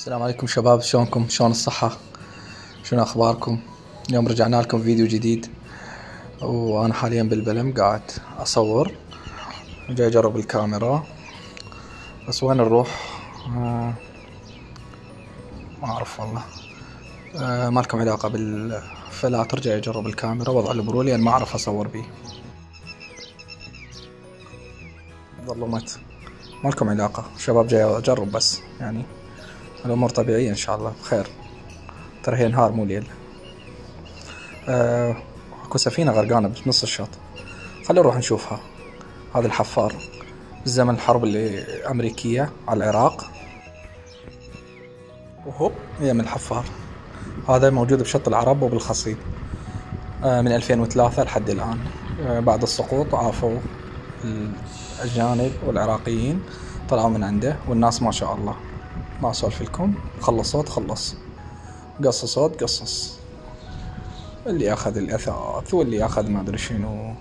السلام عليكم شباب، شلونكم؟ شلون الصحة؟ شنو اخباركم؟ اليوم رجعنا لكم فيديو جديد، وانا حاليا بالبلم قاعد اصور، جاي اجرب الكاميرا. بس وين نروح؟ ما اعرف والله. ما لكم علاقة فلا ترجع يجرب الكاميرا وضع البرو لان ما اعرف اصور بيه. ظلمت، ما لكم علاقة شباب، جاي اجرب بس، يعني الامور طبيعية ان شاء الله بخير. ترى هي نهار مو ليل. اكو سفينة غرقانة بنص الشط، خلينا نروح نشوفها. هذا الحفار بالزمن الحرب الامريكية على العراق، وهوب هي من الحفار. هذا موجود بشط العرب وبالخصيب من 2003 لحد الآن. بعد السقوط عافوا الأجانب والعراقيين، طلعوا من عنده، والناس ما شاء الله ما أسولف لكم، خلصوا تخلص، قصصوا تقصص، اللي أخذ الأثاث واللي أخذ ما أدري شنو،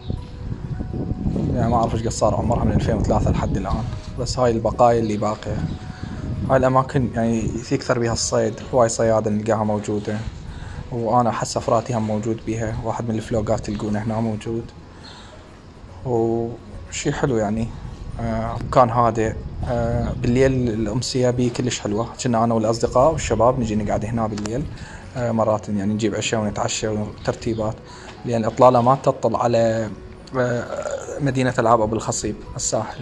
يعني ما أعرف إيش قد صار عمرها من 2003 لحد الآن. بس هاي البقايا اللي باقية. هاي الأماكن يعني يكثر بها الصيد، هواي صيادة نلقاها موجودة، وأنا أحس سفراتي هم موجود بيها، واحد من الفلوقات تلقونه هنا موجود، وشي حلو يعني. كان هادئ. بالليل الأمسية بي كلش حلوة، كنا أنا والأصدقاء والشباب نجي نقعد هنا بالليل، مرات يعني نجيب عشاء ونتعشى وترتيبات، لأن الإطلالة ما تطل على مدينة العاب أبو الخصيب الساحل.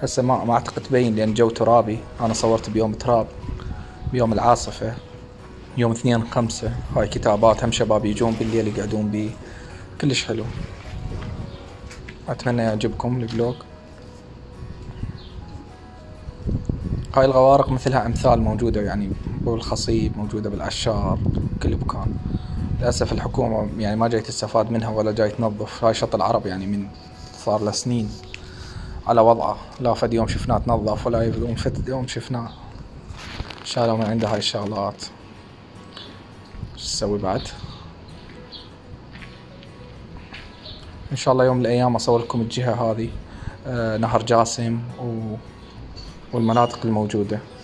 هسه ما اعتقد تبين لان جو ترابي. انا صورت بيوم تراب، بيوم العاصفه، يوم 2/5. هاي كتابات هم شباب يجون بالليل يقعدون بيه، كلش حلو. اتمنى يعجبكم الفلوق. هاي الغوارق مثلها امثال موجوده يعني بالخصيب، موجوده بالعشار، كل مكان. للاسف الحكومه يعني ما جاي تستفاد منها ولا جاي تنظف. هاي شط العرب يعني من صار له سنين على وضعه، لا فد يوم شفناه تنظف ولا يوم شفناه شالوا من عنده هاي الشغلات. شو نسوي بعد؟ ان شاء الله يوم من الايام اصور لكم الجهه هذه، نهر جاسم والمناطق الموجوده.